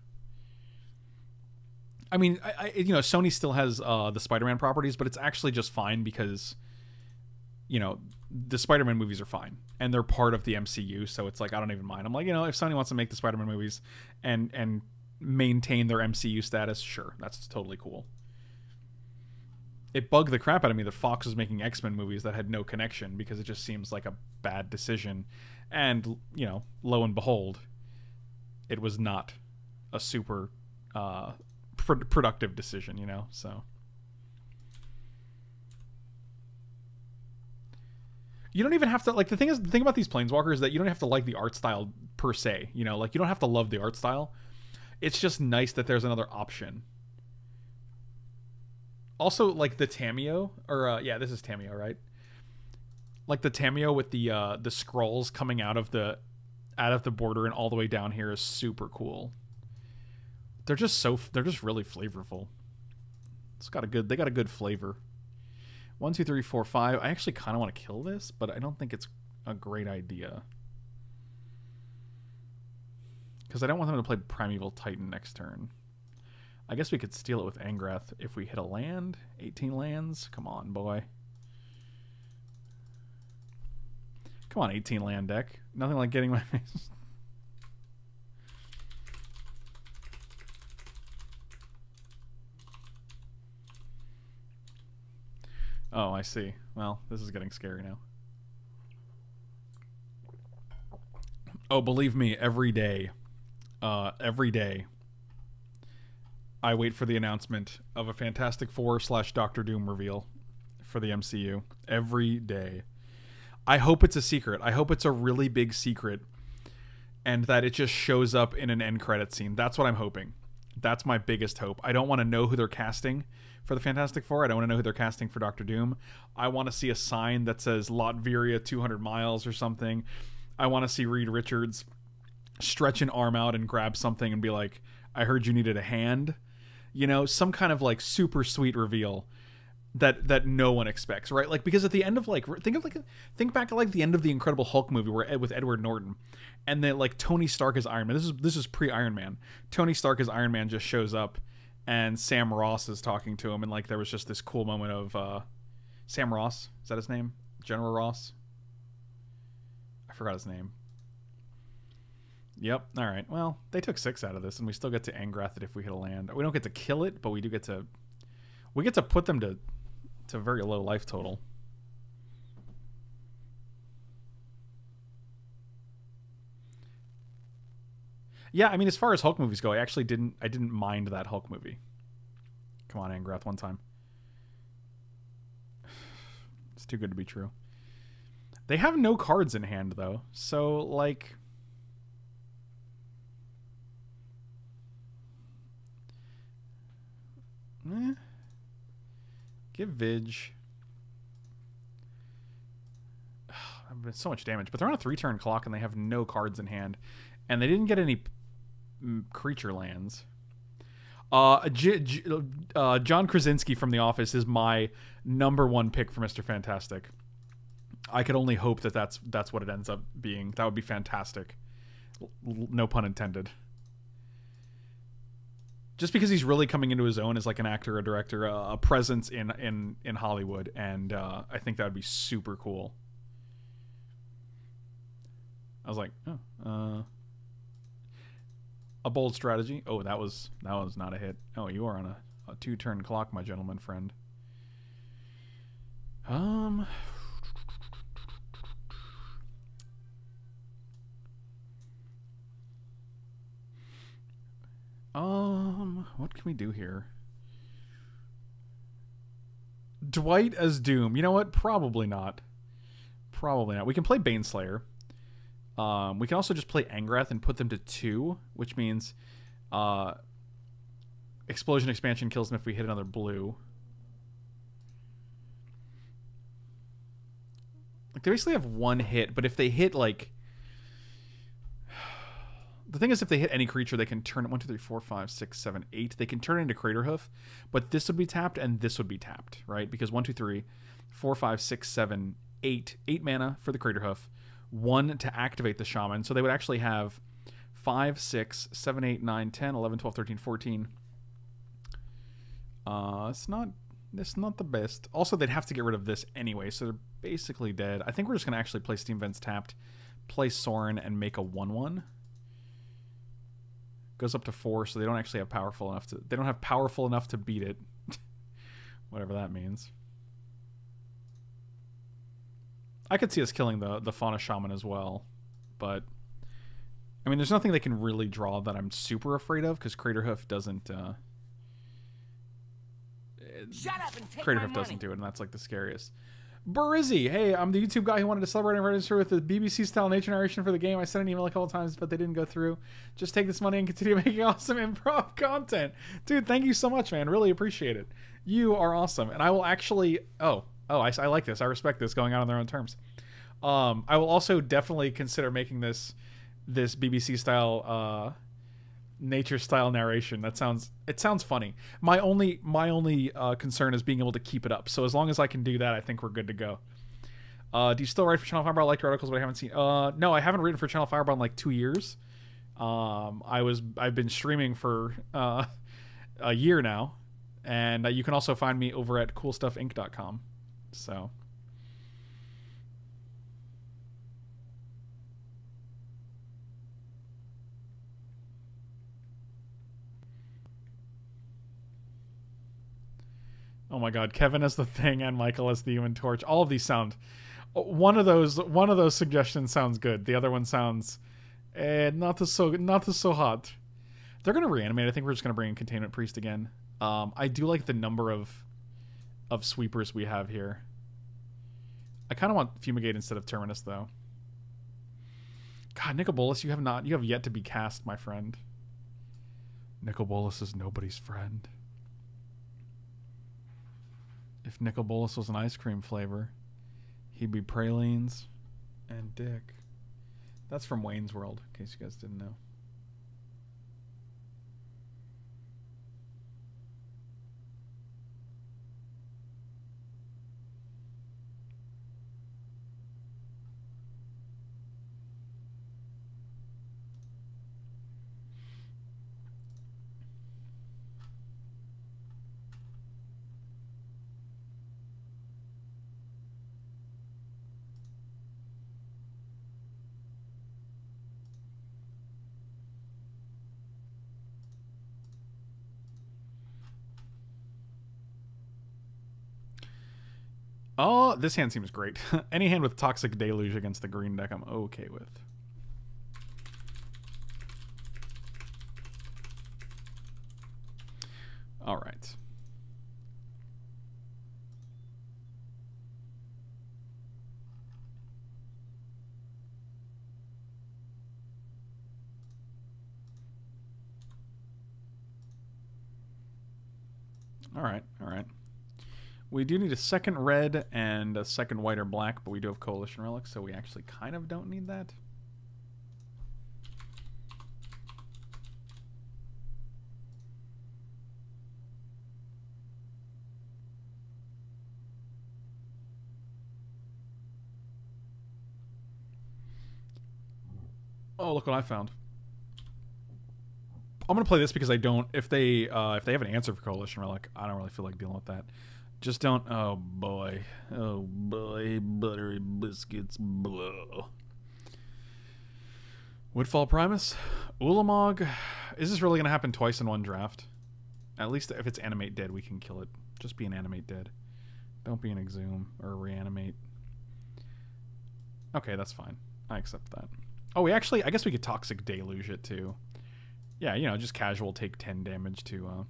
I mean, I, I, you know, Sony still has uh, the Spider-Man properties, but it's actually just fine because, you know, the Spider-Man movies are fine. And they're part of the M C U, so it's like, I don't even mind. I'm like, you know, if Sony wants to make the Spider-Man movies and, and maintain their M C U status, sure, that's totally cool. It bugged the crap out of me that Fox was making X-Men movies that had no connection because it just seems like a bad decision. And, you know, lo and behold, it was not a super... Uh, productive decision, you know, so. You don't even have to, like, the thing is, the thing about these Planeswalkers is that you don't have to like the art style per se, you know, like, you don't have to love the art style. It's just nice that there's another option. Also, like, the Tamiyo, or, uh, yeah, this is Tamiyo, right? Like, the Tamiyo with the, uh, the scrolls coming out of the, out of the border and all the way down here is super cool. They're just so they're just really flavorful. It's got a good they got a good flavor. One, two, three, four, five. I actually kind of want to kill this, but I don't think it's a great idea because I don't want them to play Primeval Titan next turn. I guess we could steal it with Angrath if we hit a land. eighteen lands. Come on, boy. Come on, eighteen land deck. Nothing like getting my face. Oh, I see. Well, this is getting scary now. Oh, believe me, every day, uh, every day, I wait for the announcement of a Fantastic Four slash Doctor Doom reveal for the M C U. Every day. I hope it's a secret. I hope it's a really big secret and that it just shows up in an end credit scene. That's what I'm hoping. That's my biggest hope. I don't want to know who they're casting for the Fantastic Four. I don't want to know who they're casting for Doctor Doom. I want to see a sign that says Latveria two hundred miles or something. I want to see Reed Richards stretch an arm out and grab something and be like, I heard you needed a hand. You know, some kind of like super sweet reveal that that no one expects, right? Like, because at the end of like think of like think back to like the end of the Incredible Hulk movie where with Edward Norton, and then like Tony Stark is Iron Man. This is this is pre Iron Man. Tony Stark as Iron Man just shows up, and Sam Ross is talking to him, and like there was just this cool moment of uh, Sam Ross. Is that his name? General Ross. I forgot his name. Yep. All right. Well, they took six out of this, and we still get to Angrath it if we hit a land. We don't get to kill it, but we do get to we get to put them to. It's a very low life total. Yeah, I mean, as far as Hulk movies go, I actually didn't I didn't mind that Hulk movie. Come on, Angrath, one time. It's too good to be true. They have no cards in hand though, so like eh. Give Vidge. I've been so much damage, but they're on a three-turn clock and they have no cards in hand, and they didn't get any creature lands. Uh, J J uh, John Krasinski from The Office is my number one pick for Mister Fantastic. I could only hope that that's that's what it ends up being. That would be fantastic. No pun intended. Just because he's really coming into his own as like an actor, a director, a presence in in in Hollywood, and uh, I think that would be super cool. I was like, oh, uh, a bold strategy. Oh, that was that was not a hit. Oh, you are on a, a two-turn clock, my gentleman friend. Um. Um, what can we do here? Dwight as Doom. You know what? Probably not. Probably not. We can play Baneslayer. Um, we can also just play Angrath and put them to two, which means uh, Explosion Expansion kills them if we hit another blue. Like, they basically have one hit, but if they hit, like... The thing is, if they hit any creature, they can turn it... one, two, three, four, five, six, seven, eight. They can turn it into Crater Hoof, but this would be tapped and this would be tapped, right? Because one, two, three, four, five, six, seven, eight. eight mana for the Crater Hoof. one to activate the Shaman. So they would actually have five, six, seven, eight, nine, ten, eleven, twelve, thirteen, fourteen. Uh, it's not... It's not the best. Also, they'd have to get rid of this anyway, so they're basically dead. I think we're just going to actually play Steam Vents tapped, play Sorin, and make a one one. Goes up to four, so they don't actually have powerful enough to... They don't have powerful enough to beat it. Whatever that means. I could see us killing the, the Fauna Shaman as well, but... I mean, there's nothing they can really draw that I'm super afraid of, because Crater Hoof doesn't... Uh, Shut up and take Crater Hoof doesn't do it, and that's like the scariest. Barizzi, hey, I'm the YouTube guy who wanted to celebrate and register with the B B C-style nature narration for the game. I sent an email a couple times, but they didn't go through. Just take this money and continue making awesome improv content. Dude, thank you so much, man. Really appreciate it. You are awesome. And I will actually... Oh, oh, I, I like this. I respect this going out on their own terms. Um, I will also definitely consider making this this B B C-style... Uh, nature style narration. That sounds it sounds funny. My only my only uh concern is being able to keep it up. So as long as I can do that, I think we're good to go. Uh do you still write for Channel Fireball? I like your articles, but I haven't seen... uh no, I haven't written for Channel Fireball in like two years. um I was I've been streaming for uh a year now, and uh, you can also find me over at cool stuff inc dot com. So oh my God, Kevin as the Thing and Michael as the Human Torch. All of these sound... One of those, one of those suggestions sounds good. The other one sounds, eh, not so, not so hot. They're gonna reanimate. I think we're just gonna bring in Containment Priest again. Um, I do like the number of, of sweepers we have here. I kind of want Fumigate instead of Terminus though. God, Nicol Bolas, you have not, you have yet to be cast, my friend. Nicol Bolas is nobody's friend. If Nicol Bolas was an ice cream flavor, he'd be pralines and dick. That's from Wayne's World, in case you guys didn't know. Oh, this hand seems great. Any hand with Toxic Deluge against the green deck, I'm okay with. All right. All right, all right. We do need a second red and a second white or black, but we do have Coalition Relic, so we actually kind of don't need that. Oh, look what I found. I'm going to play this because I don't... If they, uh, if they have an answer for Coalition Relic, I don't really feel like dealing with that. Just don't... Oh, boy. Oh, boy. Buttery biscuits. Blow. Woodfall Primus. Ulamog. Is this really going to happen twice in one draft? At least if it's Animate Dead, we can kill it. Just be an Animate Dead. Don't be an Exhume or Reanimate. Okay, that's fine. I accept that. Oh, we actually... I guess we could Toxic Deluge it, too. Yeah, you know, just casual take ten damage to... Uh,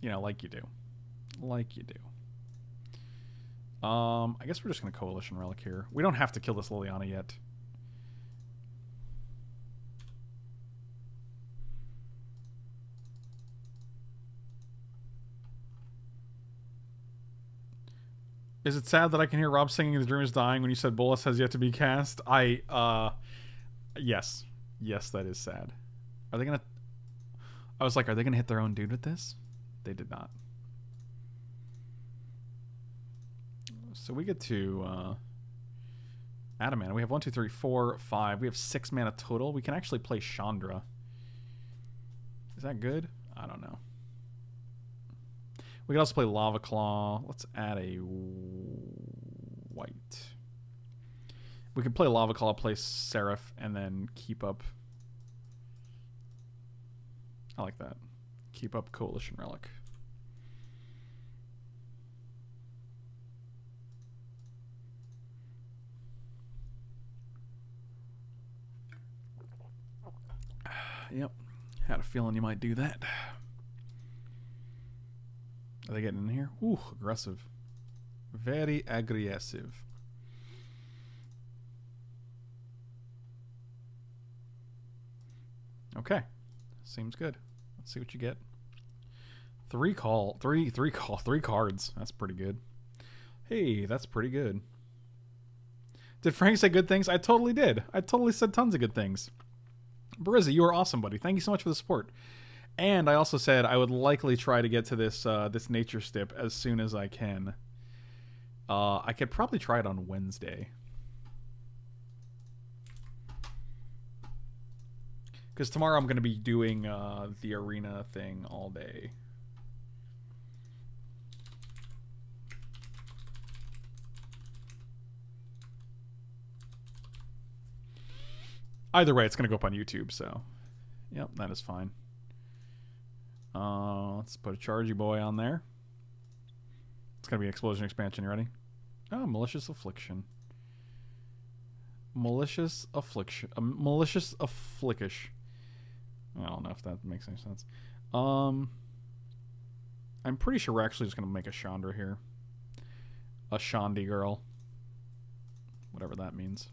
You know, like you do. Like you do. Um, I guess we're just going to Coalition Relic here. We don't have to kill this Liliana yet. Is it sad that I can hear Rob singing The Dream is Dying when you said Bolas has yet to be cast? I, uh... Yes. Yes, that is sad. Are they gonna... I was like, are they gonna hit their own dude with this? They did not. So we get to, uh... add a mana. We have one, two, three, four, five. We have six mana total. We can actually play Chandra. Is that good? I don't know. We can also play Lava Claw. Let's add a white. We can play Lava Claw, play Seraph, and then keep up. I like that. Keep up Coalition Relic. Yep. Had a feeling you might do that. Are they getting in here? Ooh, aggressive. Very aggressive. Okay. Seems good. Let's see what you get. Three call. Three, three call. Three cards. That's pretty good. Hey, that's pretty good. Did Frank say good things? I totally did. I totally said tons of good things. Barizzi, you are awesome, buddy. Thank you so much for the support. And I also said I would likely try to get to this uh, this nature stip as soon as I can. Uh, I could probably try it on Wednesday. Because tomorrow I'm going to be doing uh, the arena thing all day. Either way, it's going to go up on YouTube, so... Yep, that is fine. Uh, let's put a Chargy Boy on there. It's going to be an Explosion Expansion. You ready? Oh, Malicious Affliction. Malicious Affliction. Uh, malicious Afflickish. I don't know if that makes any sense. Um, I'm pretty sure we're actually just going to make a Chandra here. A Shandi girl. Whatever that means.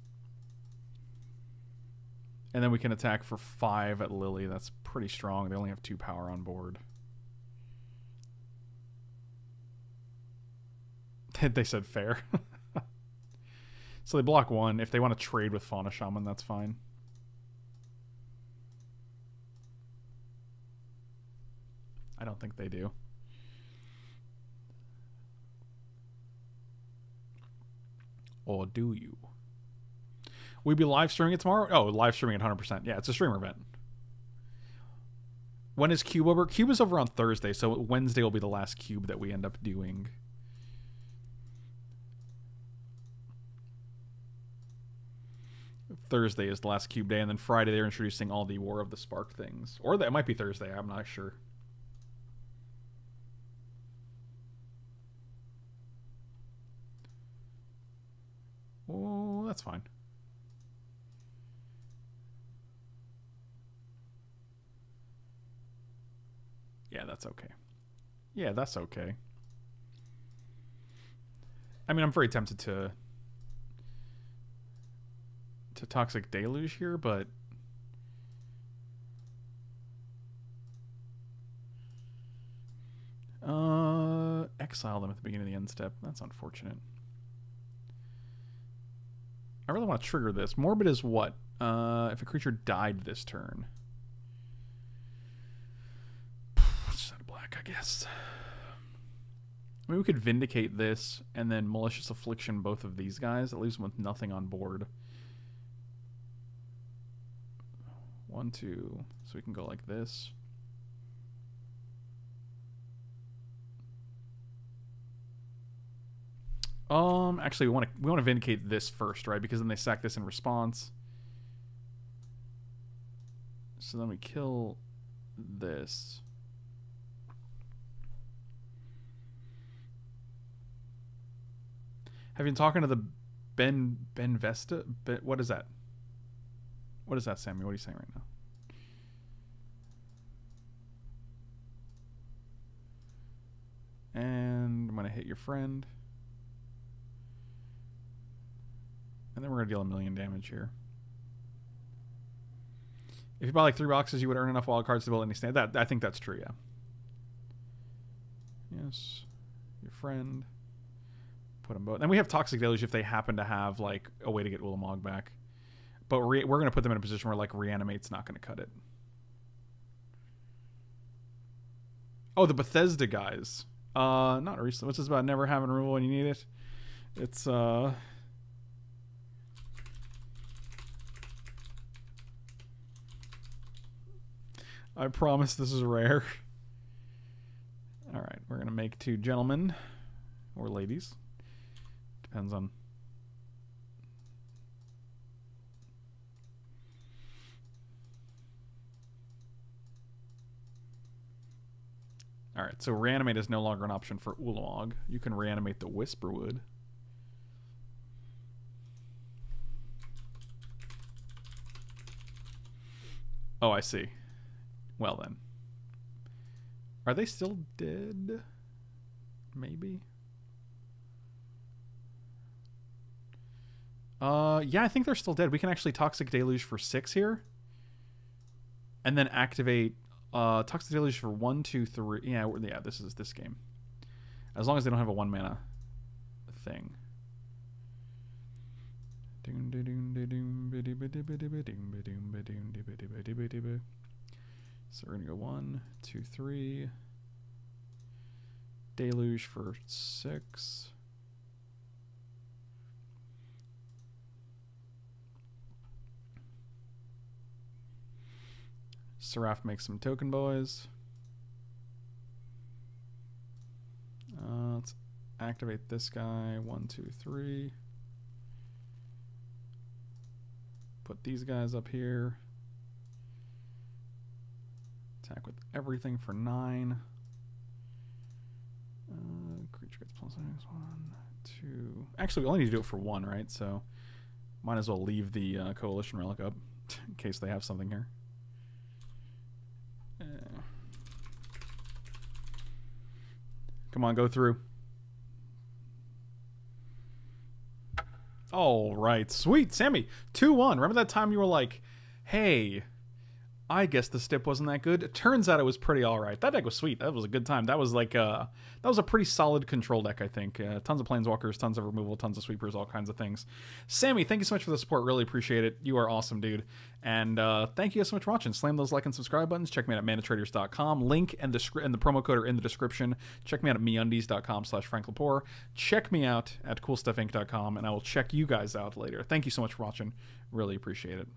And then we can attack for five at Lily. That's pretty strong. They only have two power on board. They said fair. So they block one. If they want to trade with Fauna Shaman, that's fine. I don't think they do. Or do you? We be live streaming it tomorrow? Oh, live streaming it one hundred percent. Yeah, it's a streamer event. When is Cube over? Cube is over on Thursday, so Wednesday will be the last Cube that we end up doing. Thursday is the last Cube day, and then Friday they're introducing all the War of the Spark things. Or that might be Thursday, I'm not sure. Oh, that's fine. Yeah, that's okay. Yeah, that's okay. I mean, I'm very tempted to to Toxic Deluge here, but uh, exile them at the beginning of the end step. That's unfortunate. I really want to trigger this. Morbid is what? Uh, if a creature died this turn. I guess. I mean, we could Vindicate this and then Malicious Affliction both of these guys. It leaves them with nothing on board. One, two. So we can go like this. Um, actually, we want to we want to Vindicate this first, right? Because then they sack this in response. So then we kill this. Have you been talking to the Ben Ben Vesta? Ben, what is that? What is that, Sammy? What are you saying right now? And I'm gonna hit your friend, and then we're gonna deal a million damage here. If you buy like three boxes, you would earn enough wild cards to build any stand. That I think that's true. Yeah. Yes, your friend. Put them both. And we have Toxic Deluge if they happen to have like a way to get Ulamog back. But re we're going to put them in a position where like Reanimate's not going to cut it. Oh, the Bethesda guys. Uh, not recently. What's this about never having removal when you need it? It's uh. I promise this is rare. All right, we're gonna make two gentlemen or ladies. Depends on. All right, so reanimate is no longer an option for Ulamog. You can reanimate the Whisperwood. Oh, I see. Well then. Are they still dead? Maybe. Uh, yeah, I think they're still dead. We can actually Toxic Deluge for six here. And then activate uh, Toxic Deluge for one, two, three. Yeah, we're, yeah, this is this game. As long as they don't have a one mana thing. So we're gonna go one, two, three. Deluge for six. Seraph makes some token boys. Uh, let's activate this guy. One, two, three. Put these guys up here. Attack with everything for nine. Uh, creature gets plus one, two. Actually, we only need to do it for one, right? So, might as well leave the uh, Coalition Relic up in case they have something here. Uh. Come on, go through. All right, sweet, Sammy, two one. Remember that time you were like, "Hey, I guess the stip wasn't that good." It turns out it was pretty all right. That deck was sweet. That was a good time. That was like a, that was a pretty solid control deck, I think. Uh, tons of planeswalkers, tons of removal, tons of sweepers, all kinds of things. Sammy, thank you so much for the support. Really appreciate it. You are awesome, dude. And uh, thank you guys so much for watching. Slam those like and subscribe buttons. Check me out at mana traders dot com. Link and the, and the promo code are in the description. Check me out at meundies dot com slash frank lepore. Check me out at cool stuff inc dot com, and I will check you guys out later. Thank you so much for watching. Really appreciate it.